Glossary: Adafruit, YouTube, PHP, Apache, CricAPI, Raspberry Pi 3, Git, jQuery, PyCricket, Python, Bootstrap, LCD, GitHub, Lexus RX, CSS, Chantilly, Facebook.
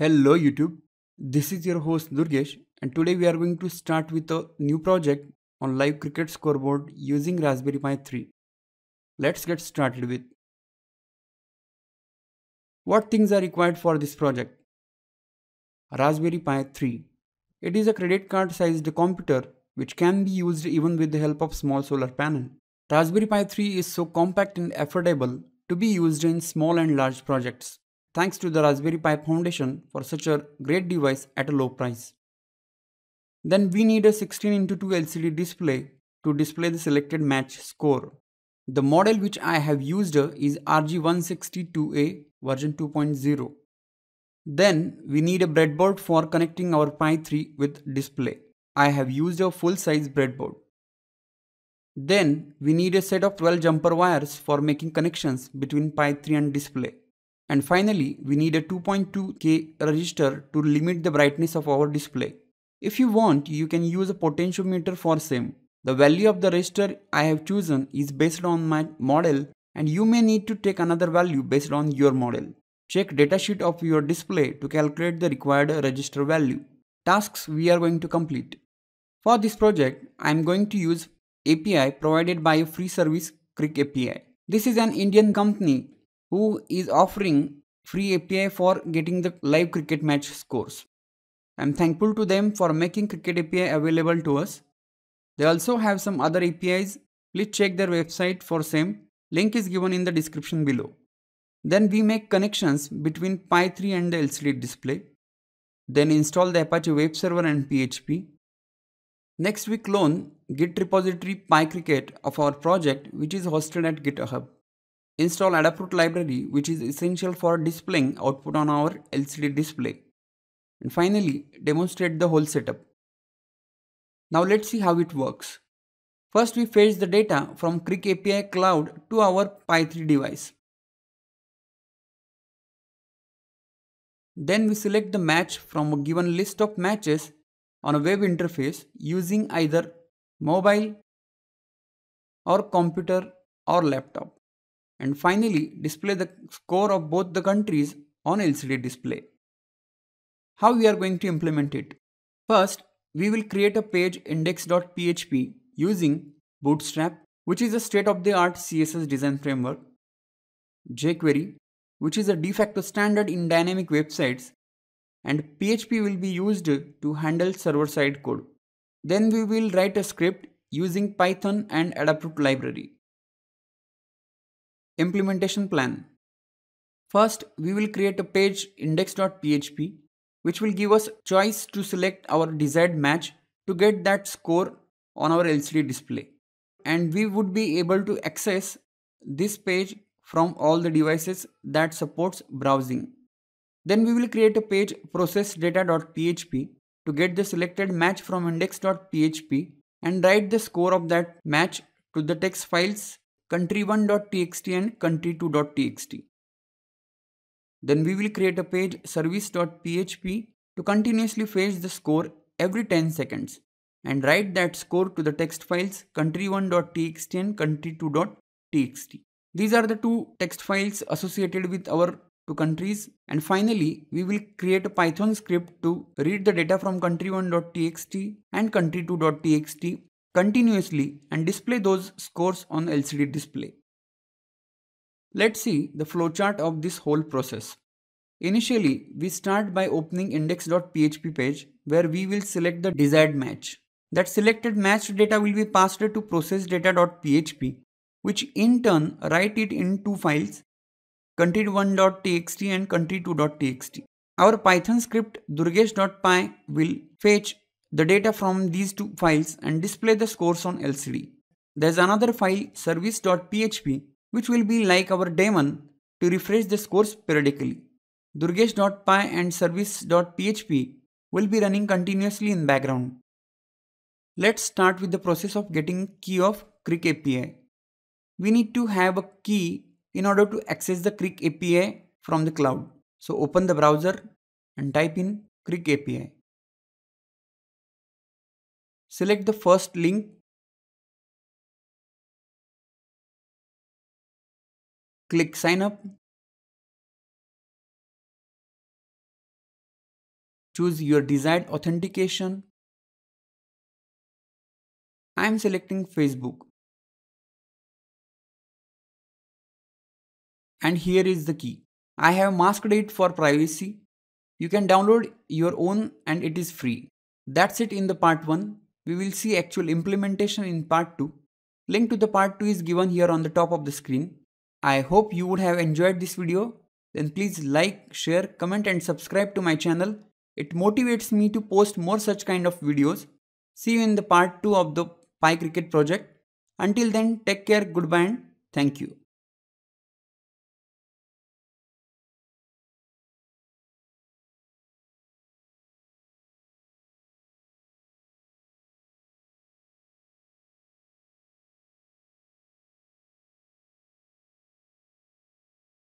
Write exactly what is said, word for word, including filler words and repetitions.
Hello YouTube, this is your host Durgesh and today we are going to start with a new project on live cricket scoreboard using Raspberry Pi three. Let's get started with. What things are required for this project? Raspberry Pi three. It is a credit card sized computer which can be used even with the help of small solar panel. Raspberry Pi three is so compact and affordable to be used in small and large projects. Thanks to the Raspberry Pi Foundation for such a great device at a low price. Then we need a sixteen by two L C D display to display the selected match score. The model which I have used is R G one six zero two A version two point zero. Then we need a breadboard for connecting our Pi three with display. I have used a full size breadboard. Then we need a set of twelve jumper wires for making connections between Pi three and display. And finally, we need a two point two K resistor to limit the brightness of our display. If you want, you can use a potentiometer for same. The value of the resistor I have chosen is based on my model and you may need to take another value based on your model. Check datasheet of your display to calculate the required resistor value. Tasks we are going to complete. For this project, I am going to use A P I provided by a free service CricAPI. This is an Indian company who is offering free A P I for getting the live cricket match scores. I am thankful to them for making Cricket A P I available to us. They also have some other A P Is. Please check their website for same. Link is given in the description below. Then we make connections between Pi three and the L C D display. Then install the Apache web server and P H P. Next we clone Git repository PyCricket of our project which is hosted at GitHub. Install Adafruit library which is essential for displaying output on our L C D display. And finally, demonstrate the whole setup. Now let's see how it works. First we fetch the data from CricAPI cloud to our Pi three device. Then we select the match from a given list of matches on a web interface using either mobile or computer or laptop. And finally, display the score of both the countries on L C D display. How we are going to implement it? First, we will create a page index.php using Bootstrap, which is a state-of-the-art C S S design framework, jQuery, which is a de facto standard in dynamic websites, and P H P will be used to handle server-side code. Then we will write a script using Python and Adafruit library. Implementation plan. First, we will create a page index.php which will give us choice to select our desired match to get that score on our L C D display. And we would be able to access this page from all the devices that supports browsing. Then we will create a page processData.php to get the selected match from index.php and write the score of that match to the text files country one dot t x t and country two dot t x t. Then we will create a page service.php to continuously fetch the score every ten seconds and write that score to the text files country one dot t x t and country two dot t x t. These are the two text files associated with our two countries. And finally, we will create a Python script to read the data from country one dot t x t and country two dot t x t continuously and display those scores on L C D display. Let's see the flowchart of this whole process. Initially, we start by opening index.php page where we will select the desired match. That selected matched data will be passed to processData.php, which in turn write it in two files country one dot t x t and country two dot t x t. Our Python script durgesh.py will fetch the data from these two files and display the scores on L C D. There's another file service.php which will be like our daemon to refresh the scores periodically. Durgesh.py and service.php will be running continuously in background. Let's start with the process of getting key of CricAPI. We need to have a key in order to access the CricAPI from the cloud. So open the browser and type in CricAPI. Select the first link. Click sign up. Choose your desired authentication. I am selecting Facebook. And here is the key. I have masked it for privacy. You can download your own and it is free. That's it in the part one. We will see actual implementation in part two. Link to the part two is given here on the top of the screen. I hope you would have enjoyed this video. Then please like, share, comment and subscribe to my channel. It motivates me to post more such kind of videos. See you in the part two of the PyCricket project. Until then, take care, goodbye and thank you.